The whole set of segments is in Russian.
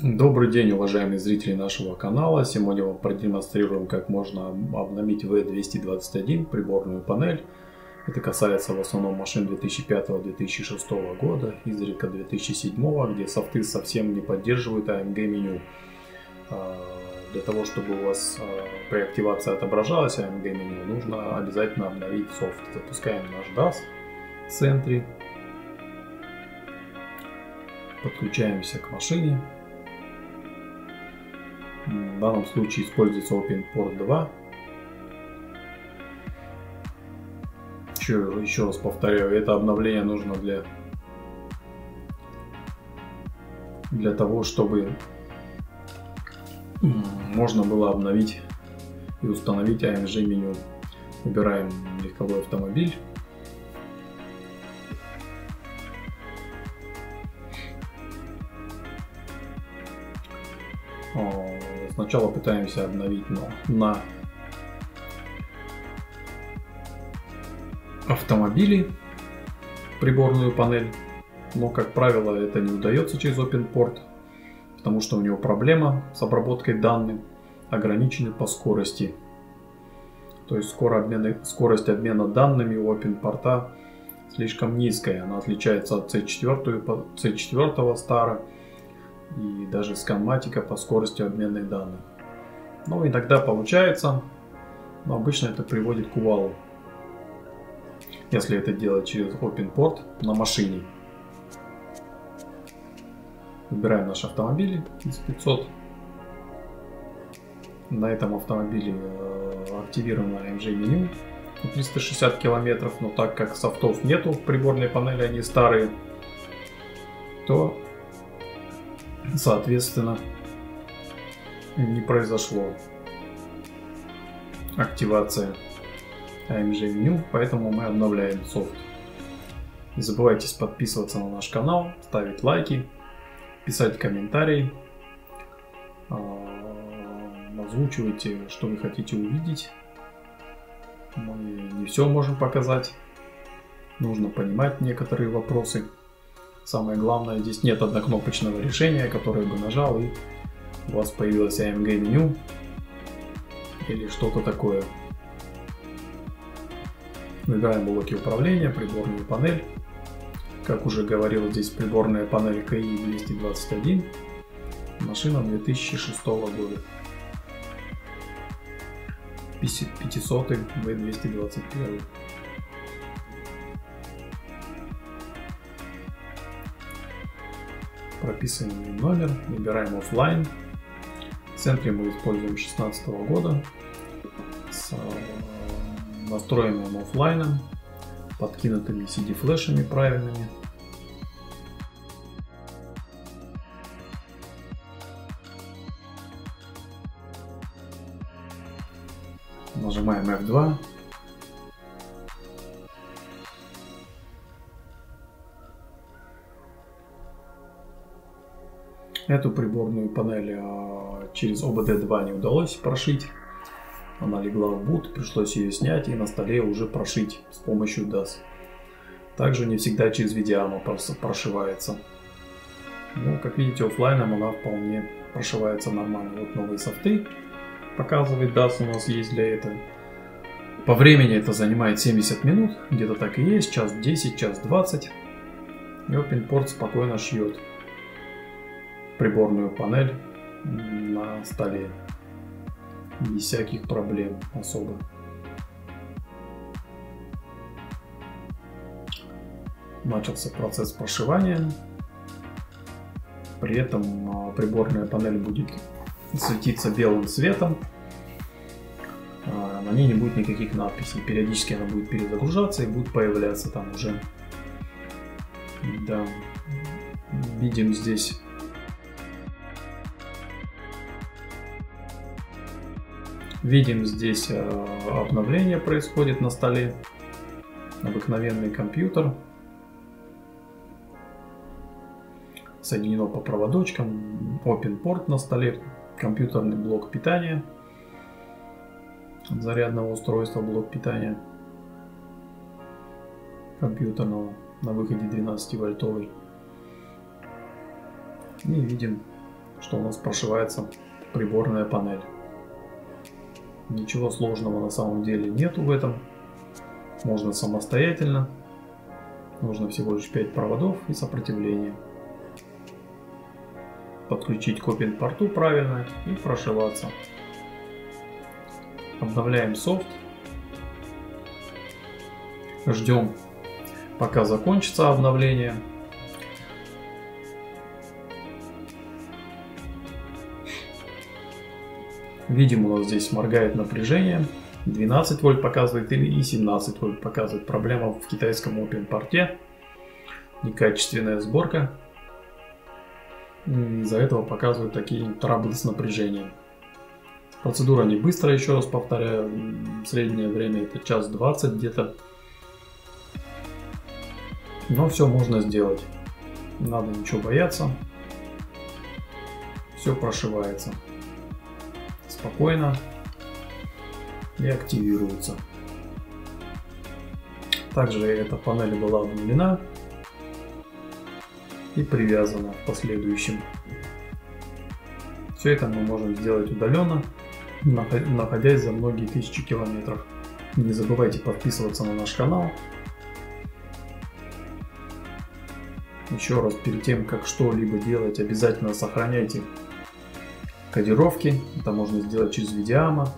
Добрый день, уважаемые зрители нашего канала. Сегодня мы продемонстрируем, как можно обновить W221 приборную панель. Это касается в основном машин 2005-2006 года, изредка 2007, где софты совсем не поддерживают AMG Menu. Для того, чтобы у вас при активации отображалось AMG Menu, нужно обязательно обновить софт. Запускаем наш DAS Xentry. Подключаемся к машине. В данном случае используется OpenPort 2. Еще раз повторяю, это обновление нужно для того, чтобы можно было обновить и установить AMG меню. Выбираем легковой автомобиль. Сначала пытаемся обновить на автомобили приборную панель, но, как правило, это не удается через OpenPort, потому что у него проблема с обработкой данных, ограничены по скорости. То есть скорость обмена данными у OpenPort слишком низкая, она отличается от C4 старого и даже сканматика по скорости обмена данных. Но иногда получается, но обычно это приводит к увалу, если это делать через OpenPort на машине. Выбираем наш автомобиль из 500. На этом автомобиле активировано AMG меню 360 километров, но так как софтов нету в приборной панели, они старые, то соответственно не произошло активация AMG меню, поэтому мы обновляем софт. Не забывайте подписываться на наш канал, ставить лайки, писать комментарии, озвучивайте, что вы хотите увидеть. Мы не все можем показать, нужно понимать некоторые вопросы. Самое главное, здесь нет однокнопочного решения, которое бы нажал и у вас появилось AMG меню или что-то такое. Выбираем блоки управления, приборную панель. Как уже говорил, здесь приборная панель KI 221, машина 2006 года. 500 V221. Прописываем номер, выбираем офлайн. В центре мы используем 2016 года. С настроенным офлайном, подкинутыми CD-флешами правильными. Нажимаем F2. Эту приборную панель через OBD-2 не удалось прошить. Она легла в бут, пришлось ее снять и на столе уже прошить с помощью DAS. Также не всегда через Vediamo прошивается. Но, как видите, офлайном она вполне прошивается нормально. Вот новые софты показывает DAS, у нас есть для этого. По времени это занимает 70 минут, где-то так и есть, час 10, час 20. И OpenPort спокойно шьет приборную панель на столе без всяких проблем особо. Начался процесс прошивания. При этом приборная панель будет светиться белым цветом. На ней не будет никаких надписей. Периодически она будет перезагружаться и будет появляться там уже. Да. Видим здесь обновление происходит на столе. Обыкновенный компьютер. Соединено по проводочкам. OpenPort на столе. Компьютерный блок питания. От зарядного устройства блок питания компьютерного. на выходе 12-вольтовый. И видим, что у нас прошивается приборная панель. Ничего сложного на самом деле нету в этом. Можно самостоятельно. Нужно всего лишь 5 проводов и сопротивление. Подключить к OpenPort правильно и прошиваться. Обновляем софт. Ждем, пока закончится обновление. Видим, у нас здесь моргает напряжение. 12 вольт показывает или и 17 вольт показывает. Проблема в китайском OpenPort. Некачественная сборка. Из-за этого показывают такие траблы с напряжением. Процедура не быстрая, еще раз повторяю. Среднее время это час 20 где-то. Но все можно сделать. Не надо ничего бояться. Все прошивается. Спокойно. И активируется. Также эта панель была обновлена и привязана в последующем. Все это мы можем сделать удаленно, находясь за многие тысячи километров. Не забывайте подписываться на наш канал. Еще раз, перед тем как что-либо делать, обязательно сохраняйте кодировки. Это можно сделать через Vediamo.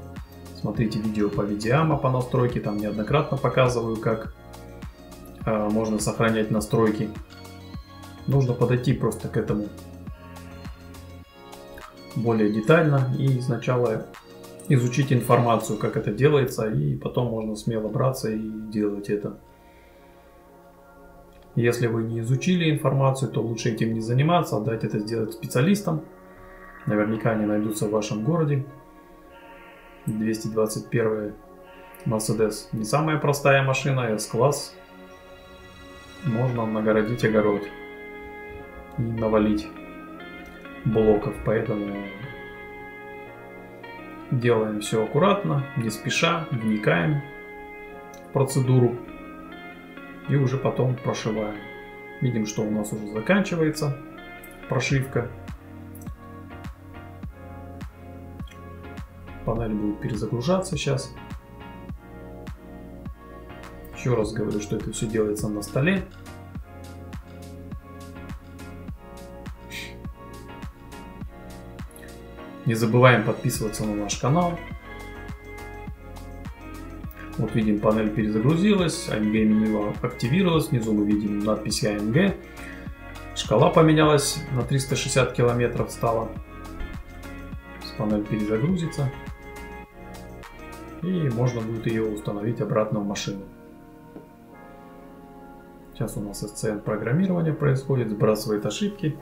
Смотрите видео по Vediamo, по настройке, там неоднократно показываю, как можно сохранять настройки. Нужно подойти просто к этому более детально и сначала изучить информацию, как это делается, и потом можно смело браться и делать это. Если вы не изучили информацию, то лучше этим не заниматься, а дать это сделать специалистам. Наверняка они найдутся в вашем городе. 221 Mercedes не самая простая машина, S-класс. Можно нагородить огород и навалить блоков, поэтому делаем все аккуратно, не спеша, вникаем в процедуру и уже потом прошиваем. Видим, что у нас уже заканчивается прошивка. Панель будет перезагружаться сейчас. Еще раз говорю, что это все делается на столе. Не забываем подписываться на наш канал. Вот видим, панель перезагрузилась, AMG Menu активировалась, внизу мы видим надпись AMG. Шкала поменялась, на 360 километров стала. Панель перезагрузится. И можно будет ее установить обратно в машину. Сейчас у нас SCN программирование происходит, сбрасывает ошибки.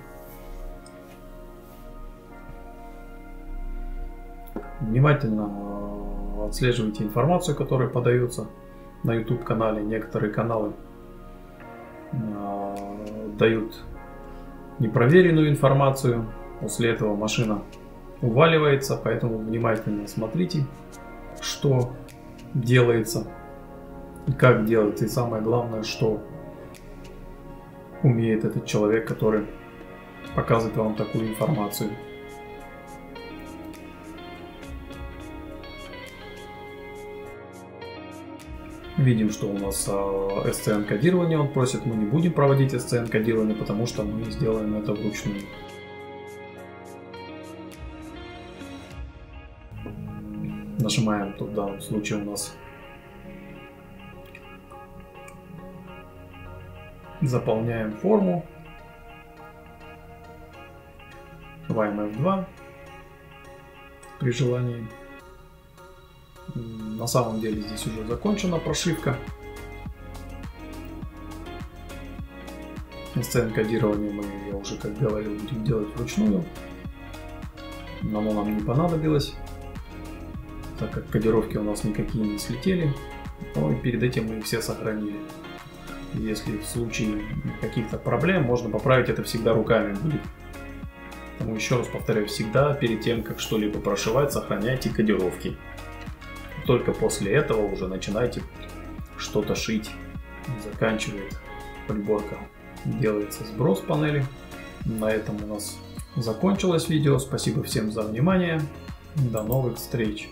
Внимательно отслеживайте информацию, которая подается на YouTube канале. Некоторые каналы дают непроверенную информацию. После этого машина уваливается, поэтому внимательно смотрите, что делается, как делается, и самое главное, что умеет этот человек, который показывает вам такую информацию. Видим, что у нас SCN кодирование он просит, мы не будем проводить SCN кодирование, потому что мы сделаем это вручную. Нажимаем, тут в данном случае у нас заполняем форму WMF2 при желании. На самом деле здесь уже закончена прошивка. SCN кодирование мы, я уже как говорил, будем делать вручную. Но оно нам не понадобилось, так как кодировки у нас никакие не слетели, но перед этим мы их все сохранили. Если в случае каких-то проблем, можно поправить это всегда руками будет. Поэтому еще раз повторяю, всегда перед тем, как что-либо прошивать, сохраняйте кодировки. Только после этого уже начинайте что-то шить. Заканчивает приборка делается сброс панели. На этом у нас закончилось видео. Спасибо всем за внимание. До новых встреч!